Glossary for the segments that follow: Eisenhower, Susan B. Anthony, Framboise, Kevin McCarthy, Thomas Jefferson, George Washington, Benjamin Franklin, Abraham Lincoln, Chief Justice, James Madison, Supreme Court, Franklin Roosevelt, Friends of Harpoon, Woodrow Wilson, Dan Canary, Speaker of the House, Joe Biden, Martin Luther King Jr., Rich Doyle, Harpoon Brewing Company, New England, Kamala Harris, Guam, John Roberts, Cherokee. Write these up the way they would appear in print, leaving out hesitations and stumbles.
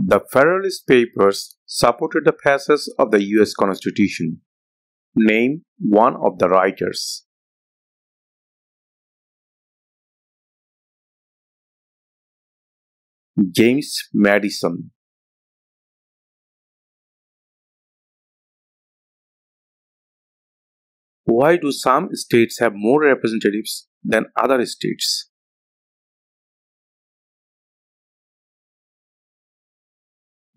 The Federalist Papers supported the passage of the U.S. Constitution. Name one of the writers. James Madison. Why do some states have more representatives than other states?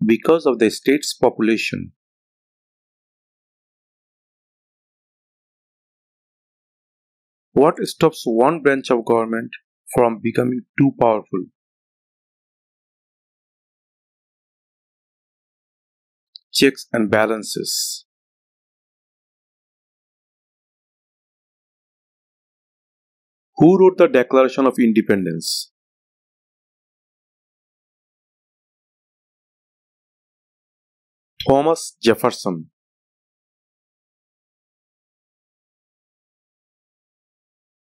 Because of the state's population. What stops one branch of government from becoming too powerful? Checks and balances. Who wrote the Declaration of Independence? Thomas Jefferson.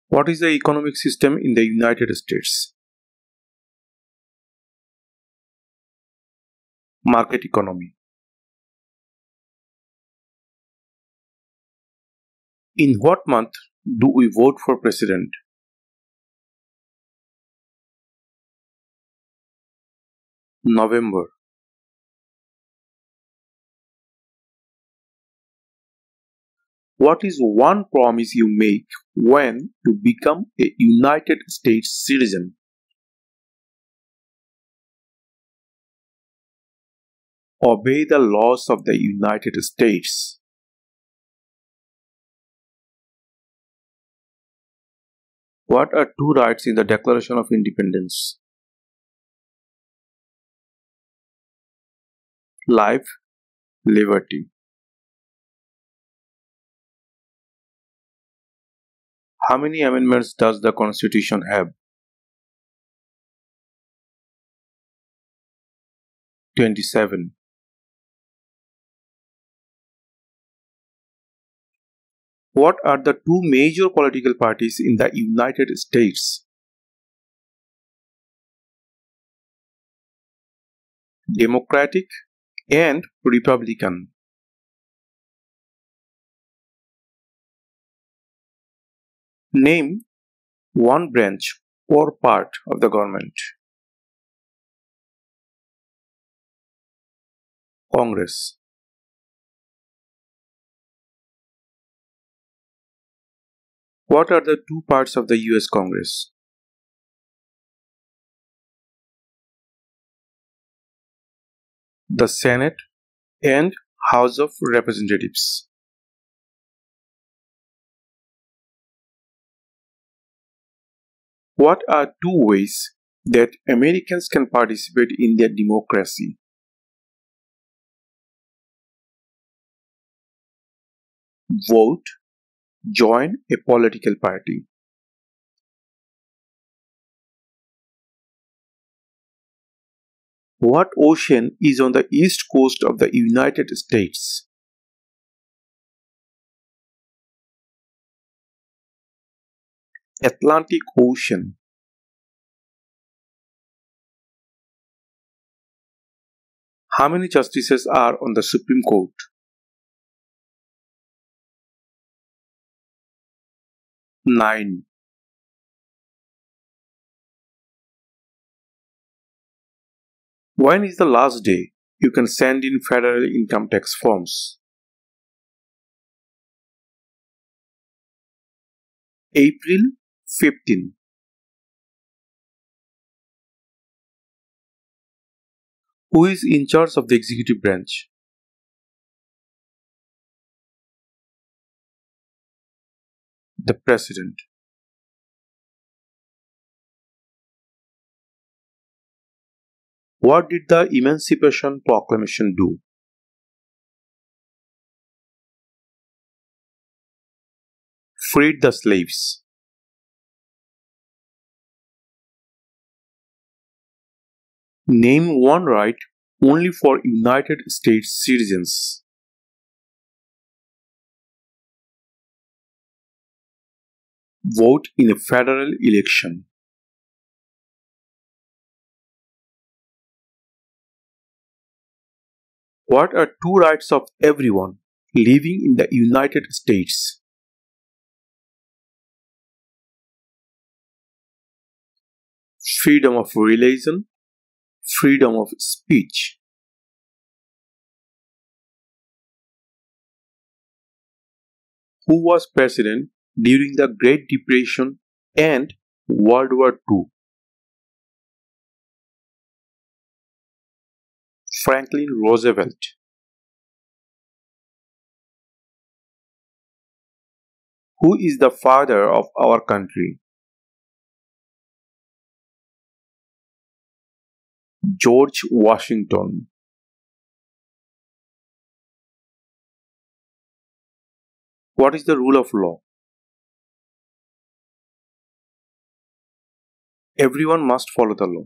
What is the economic system in the United States? Market economy. In what month do we vote for president? November. What is one promise you make when you become a United States citizen? Obey the laws of the United States. What are two rights in the Declaration of Independence? Life, liberty. How many amendments does the Constitution have? 27. What are the two major political parties in the United States? Democratic and Republican. Name one branch or part of the government. Congress. What are the two parts of the US Congress? The Senate and House of Representatives. What are two ways that Americans can participate in their democracy? Vote, join a political party. What ocean is on the east coast of the United States? Atlantic Ocean. How many justices are on the Supreme Court? 9. When is the last day you can send in federal income tax forms? April 15. Who is in charge of the executive branch? The president. What did the Emancipation Proclamation do? Freed the slaves. Name one right only for United States citizens. Vote in a federal election. What are two rights of everyone living in the United States? Freedom of religion, freedom of speech. Who was president during the Great Depression and World War II? Franklin Roosevelt. Who is the father of our country? George Washington. What is the rule of law? Everyone must follow the law.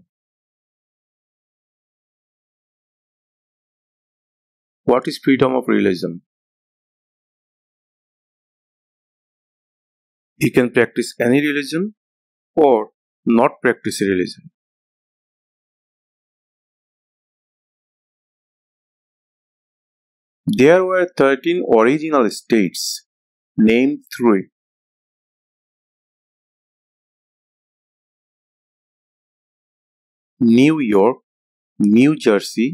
What is freedom of religion? You can practice any religion or not practice religion. There were 13 original states. Name 3. New York, New Jersey,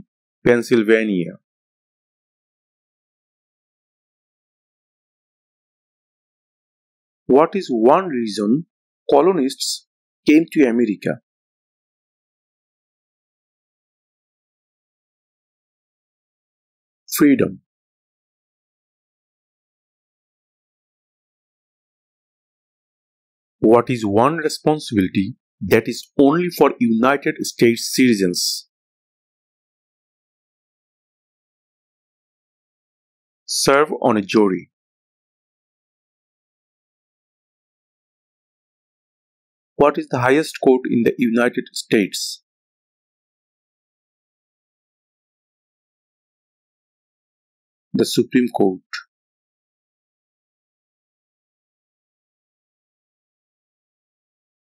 Pennsylvania. What is one reason colonists came to America? Freedom. What is one responsibility that is only for United States citizens? Serve on a jury. What is the highest court in the United States? The Supreme Court.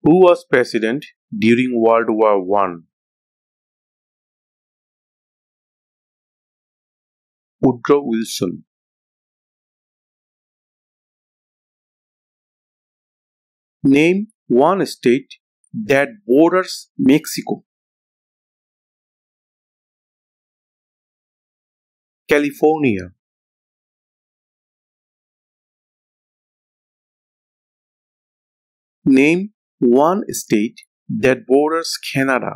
Who was president during World War I? Woodrow Wilson. Name one state that borders Mexico. California. Name one state that borders Canada.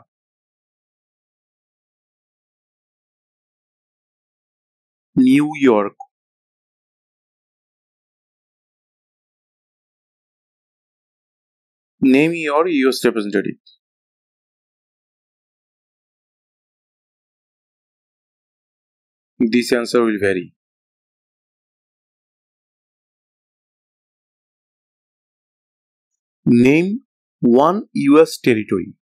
New York. Name your US representative. This answer will vary. Name one US territory.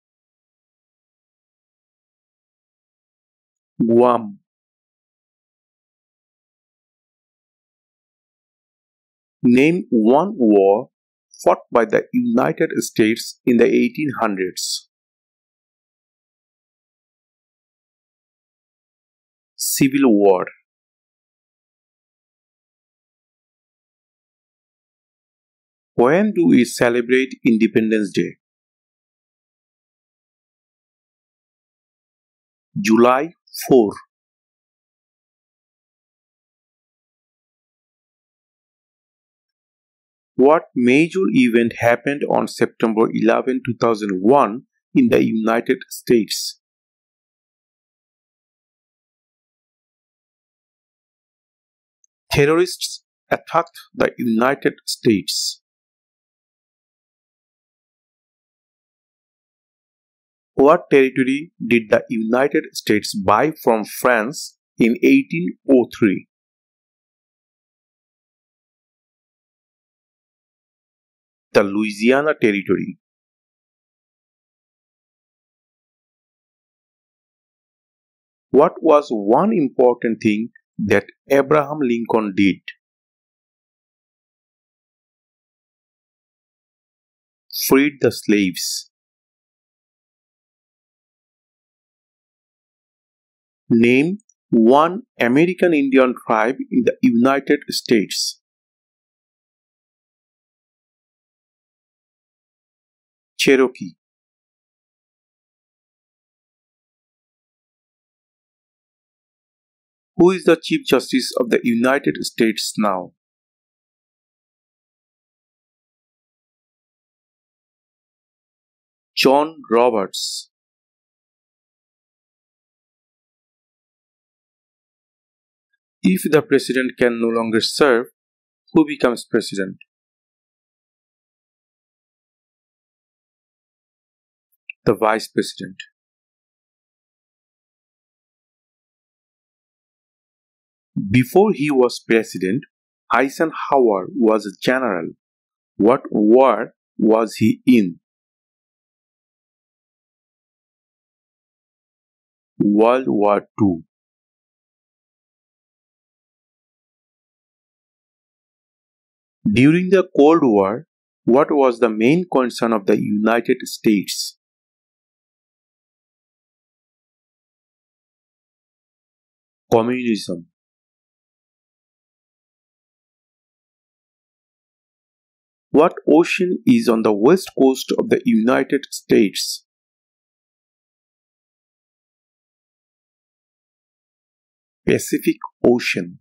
Guam. Name one war fought by the United States in the 1800s. Civil War. When do we celebrate Independence Day? July 4. What major event happened on September 11, 2001 in the United States? Terrorists attacked the United States. What territory did the United States buy from France in 1803? The Louisiana Territory. What was one important thing that Abraham Lincoln did? Freed the slaves. Name one American Indian tribe in the United States. Cherokee. Who is the Chief Justice of the United States now? John Roberts. If the president can no longer serve, who becomes president? The vice president. Before he was president, Eisenhower was a general. What war was he in? World War II. During the Cold War, what was the main concern of the United States? Communism. What ocean is on the west coast of the United States? Pacific Ocean.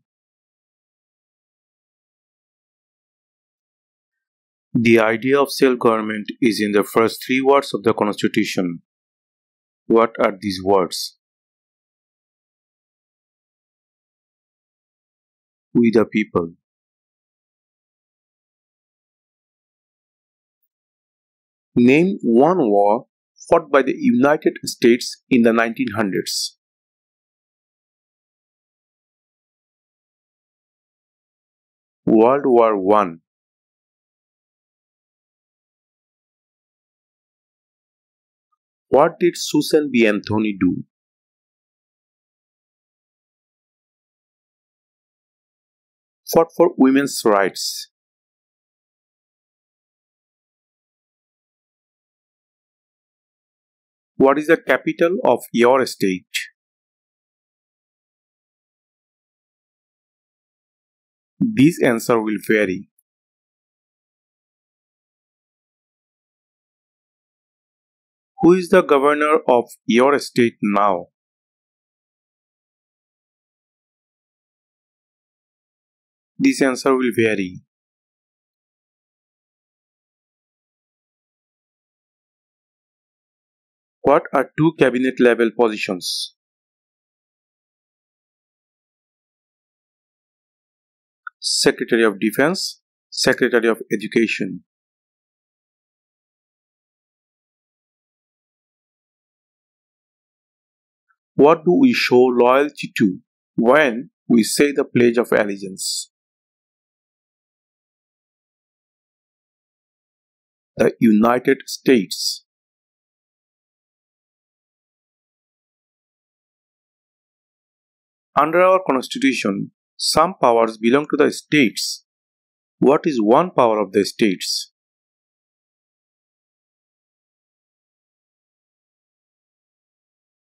The idea of self-government is in the first three words of the Constitution. What are these words? We the people. Name one war fought by the United States in the 1900s. World War I. What did Susan B. Anthony do? Fought for women's rights. What is the capital of your state? This answer will vary. Who is the governor of your state now? This answer will vary. What are two cabinet-level positions? Secretary of Defense, Secretary of Education. What do we show loyalty to when we say the Pledge of Allegiance? The United States. Under our Constitution, some powers belong to the states. What is one power of the states?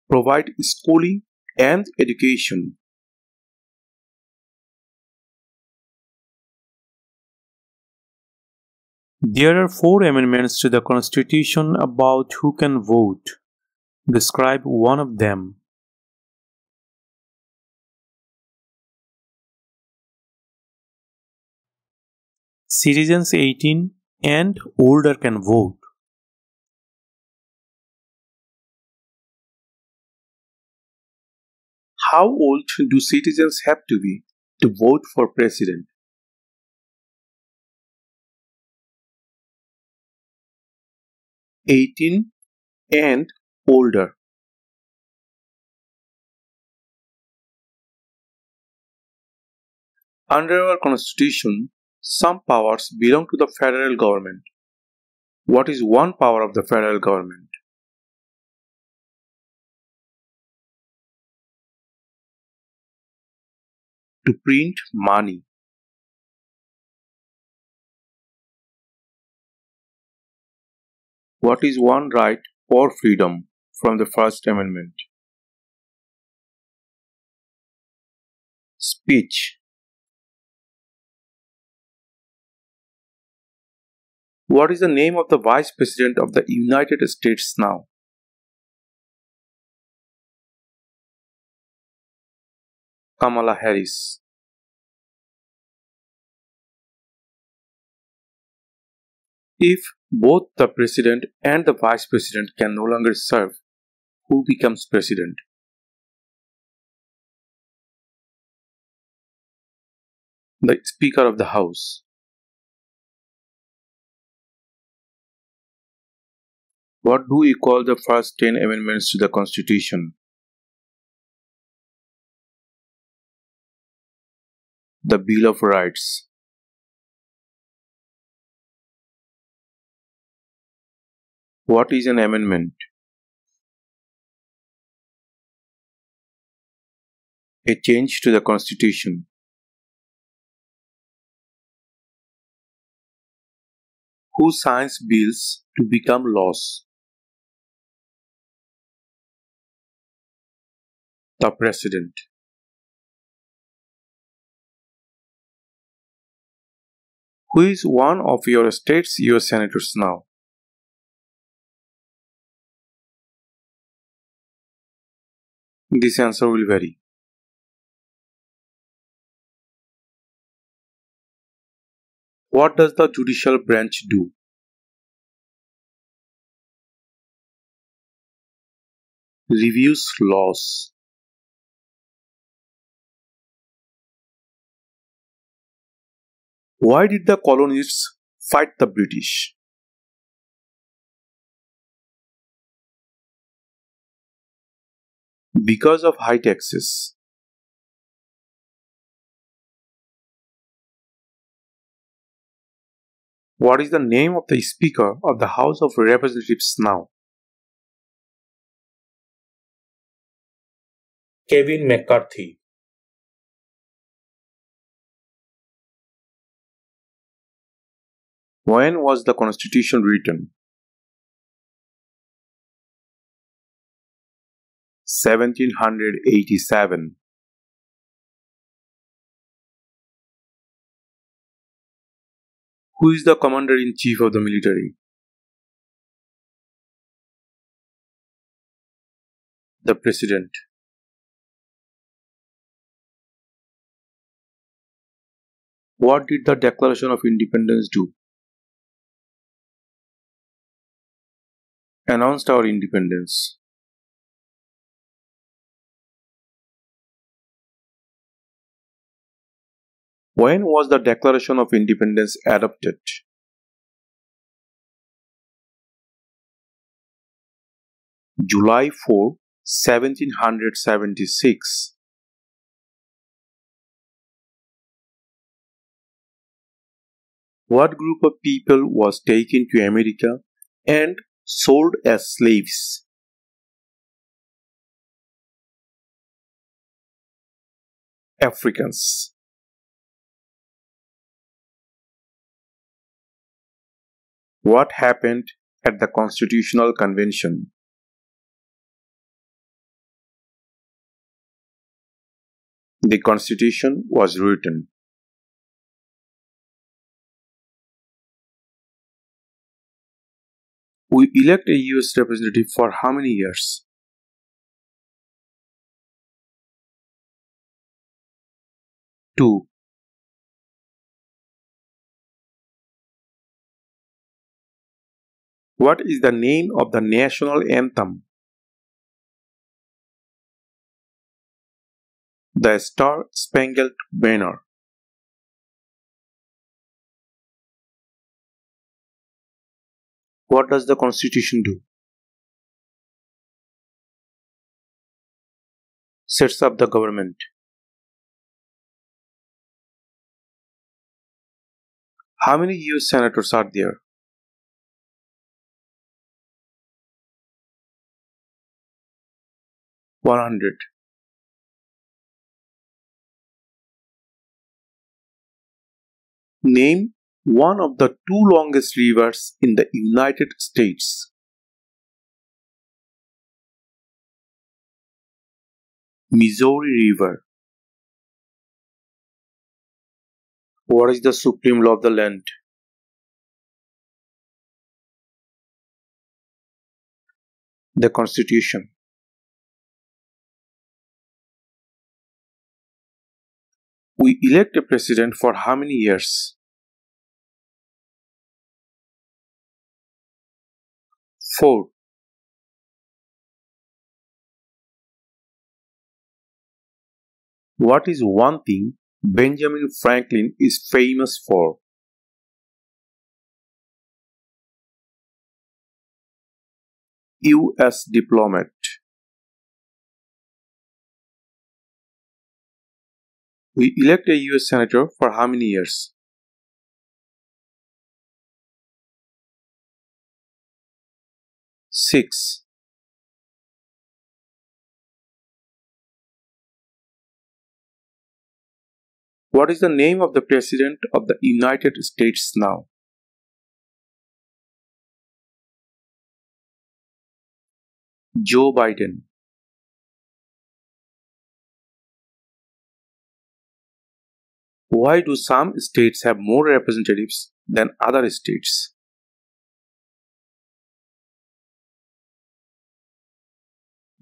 Provide schooling and education. There are four amendments to the Constitution about who can vote. Describe one of them. Citizens 18 and older can vote. How old do citizens have to be to vote for president? 18 and older. Under our Constitution, some powers belong to the federal government. What is one power of the federal government? To print money. What is one right or freedom from the First Amendment? speech. What is the name of the Vice President of the United States now? Kamala Harris. If both the President and the Vice President can no longer serve, who becomes President? The Speaker of the House. What do we call the first 10 amendments to the Constitution? The Bill of Rights. What is an amendment? A change to the Constitution. Who signs bills to become laws? The President. Who is one of your state's U.S. Senators now? This answer will vary. What does the judicial branch do? Reviews laws. Why did the colonists fight the British? Because of high taxes. What is the name of the Speaker of the House of Representatives now? Kevin McCarthy. When was the Constitution written? 1787. Who is the Commander-in-Chief of the military? The President. What did the Declaration of Independence do? Announced our independence. When was the Declaration of Independence adopted? July 4, 1776. What group of people was taken to America and sold as slaves? Africans. What happened at the Constitutional Convention? The Constitution was written. We elect a U.S. representative for how many years? 2. What is the name of the national anthem? The Star-Spangled Banner. What does the Constitution do? Sets up the government. How many U.S. senators are there? 100. Name one of the two longest rivers in the United States. Missouri River. What is the supreme law of the land? The Constitution. We elect a president for how many years? 4. What is one thing Benjamin Franklin is famous for? U.S. diplomat. We elect a U.S. senator for how many years? 6. What is the name of the President of the United States now? Joe Biden. Why do some states have more representatives than other states?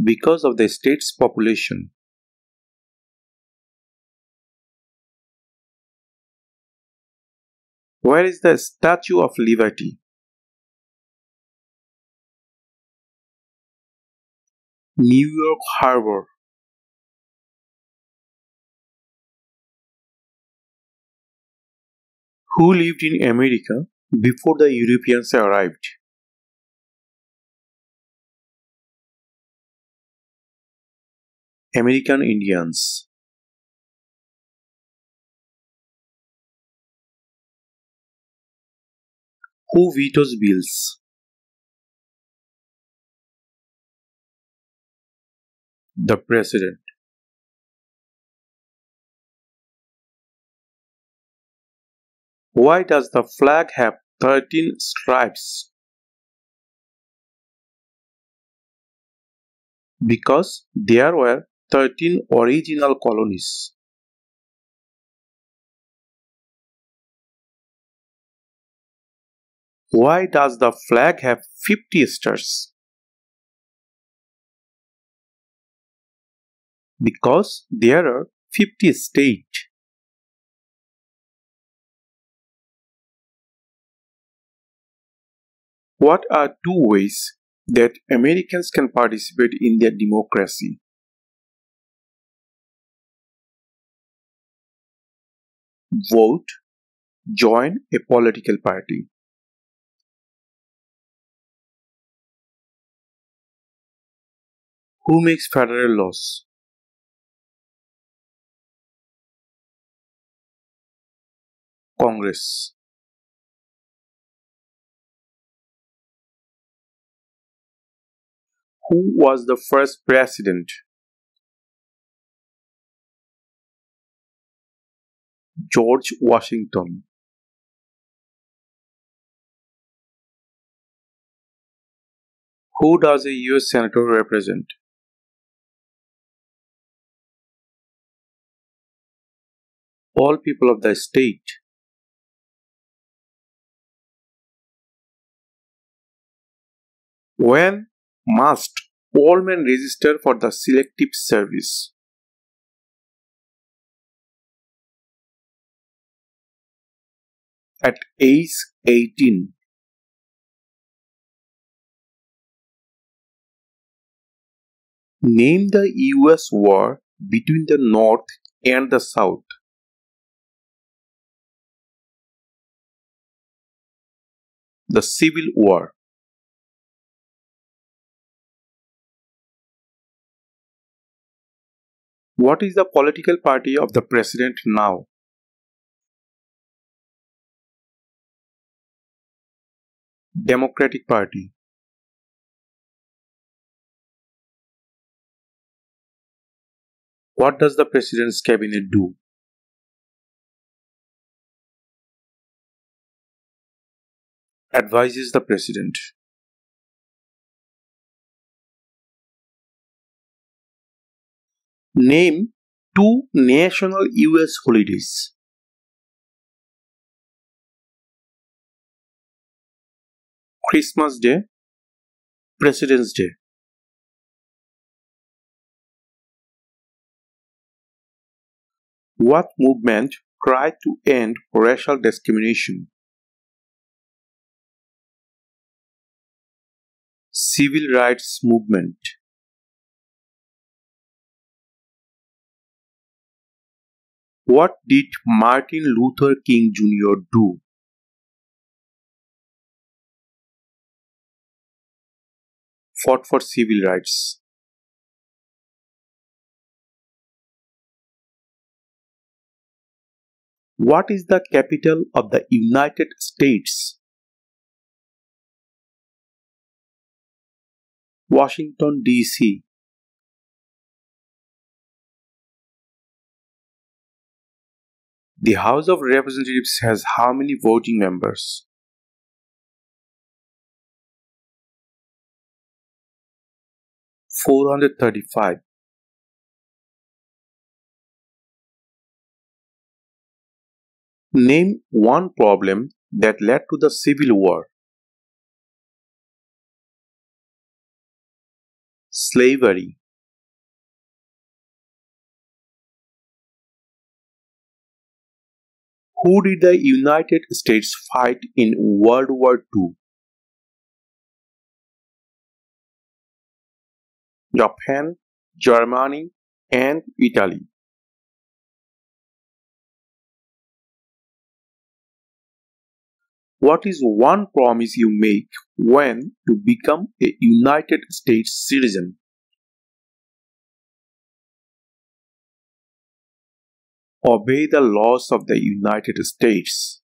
Because of the state's population. Where is the Statue of Liberty? New York Harbor. Who lived in America before the Europeans arrived? American Indians. Who vetoes bills? The President. Why does the flag have 13 stripes? Because there were 13 original colonies. Why does the flag have 50 stars? Because there are 50 states. What are two ways that Americans can participate in their democracy? Vote, join a political party. Who makes federal laws? Congress. Who was the first president? George Washington. Who does a U.S. senator represent? All people of the state. When must all men register for the Selective Service? At age 18. Name the U.S. war between the North and the South. The Civil War. What is the political party of the president now? Democratic Party. What does the president's cabinet do? Advises the president. Name two national U.S. holidays. Christmas Day, President's Day. What movement tried to end racial discrimination? Civil rights movement. What did Martin Luther King Jr. do? Fought for civil rights. What is the capital of the United States? Washington, D.C. The House of Representatives has how many voting members? 435. Name one problem that led to the Civil War. Slavery. Who did the United States fight in World War II? Japan, Germany, and Italy. What is one promise you make when you become a United States citizen? Obey the laws of the United States.